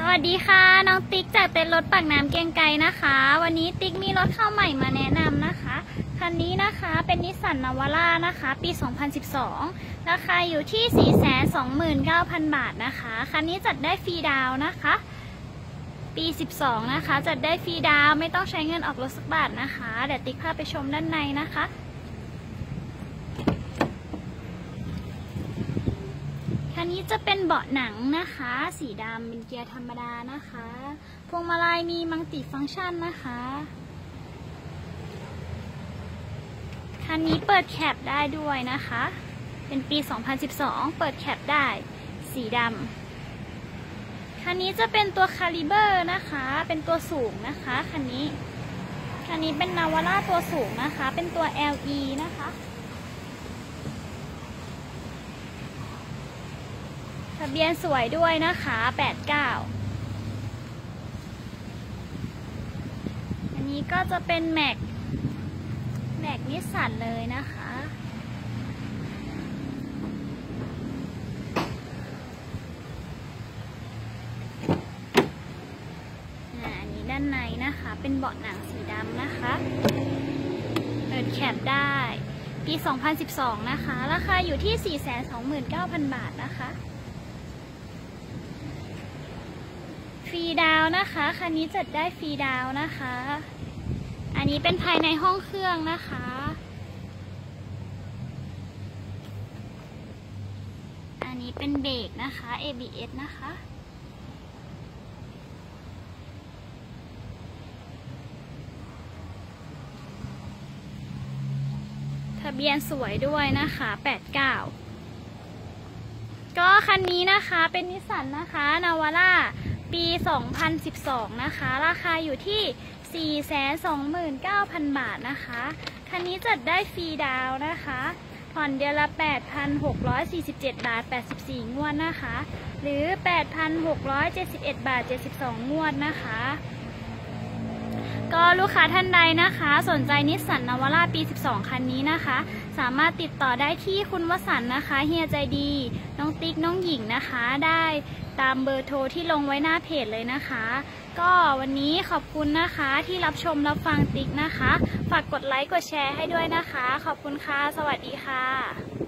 สวัสดีค่ะน้องติ๊กจากเต็นท์รถปากน้ำเกรียงไกรนะคะวันนี้ติ๊กมีรถเข้าใหม่มาแนะนำนะคะคันนี้นะคะเป็นนิสสันนาวาร่านะคะปี2012ราคาอยู่ที่ 429,000 บาทนะคะคันนี้จัดได้ฟรีดาวนะคะปี12นะคะจัดได้ฟรีดาวไม่ต้องใช้เงินออกรถสักบาทนะคะเดี๋ยวติ๊กพาไปชมด้านในนะคะคันนี้จะเป็นเบาะหนังนะคะสีดำเป็นเกียร์ธรรมดานะคะพวงมาลัยมีมัลติฟังก์ชันนะคะคันนี้เปิดแคปได้ด้วยนะคะเป็นปี2012เปิดแคปได้สีดำคันนี้จะเป็นตัวคาลิเบอร์นะคะเป็นตัวสูงนะคะคันนี้เป็นนาวาร่าตัวสูงนะคะเป็นตัว LE นะคะทะเบียนสวยด้วยนะคะ89อันนี้ก็จะเป็นแม็กนิสสันเลยนะคะอันนี้ด้านในนะคะเป็นเบาะหนังสีดำนะคะเปิดแคปได้ปี2012นะคะราคาอยู่ที่ 429,000 บาทนะคะฟรีดาวนะคะคันนี้จัดได้ฟรีดาวนะคะอันนี้เป็นภายในห้องเครื่องนะคะอันนี้เป็นเบรกนะคะ ABS นะคะทะเบียนสวยด้วยนะคะ89ก็คันนี้นะคะเป็นนิสสันนะคะนาวาร่าปี2012นะคะราคาอยู่ที่ 429,000 บาทนะคะคันนี้จัดได้ฟรีดาวนะคะผ่อนเดือนละ 8,647 บาท 84 งวดนะคะหรือ 8,671 บาท 72 งวดนะคะก็ลูกค้าท่านใดนะคะสนใจนิสสันนาวาร่าปี12คันนี้นะคะสามารถติดต่อได้ที่คุณวสันต์นะคะเฮียใจดีน้องติ๊กน้องหญิงนะคะได้ตามเบอร์โทรที่ลงไว้หน้าเพจเลยนะคะก็วันนี้ขอบคุณนะคะที่รับชมรับฟังติ๊กนะคะฝากกดไลค์กดแชร์ให้ด้วยนะคะขอบคุณค่ะสวัสดีค่ะ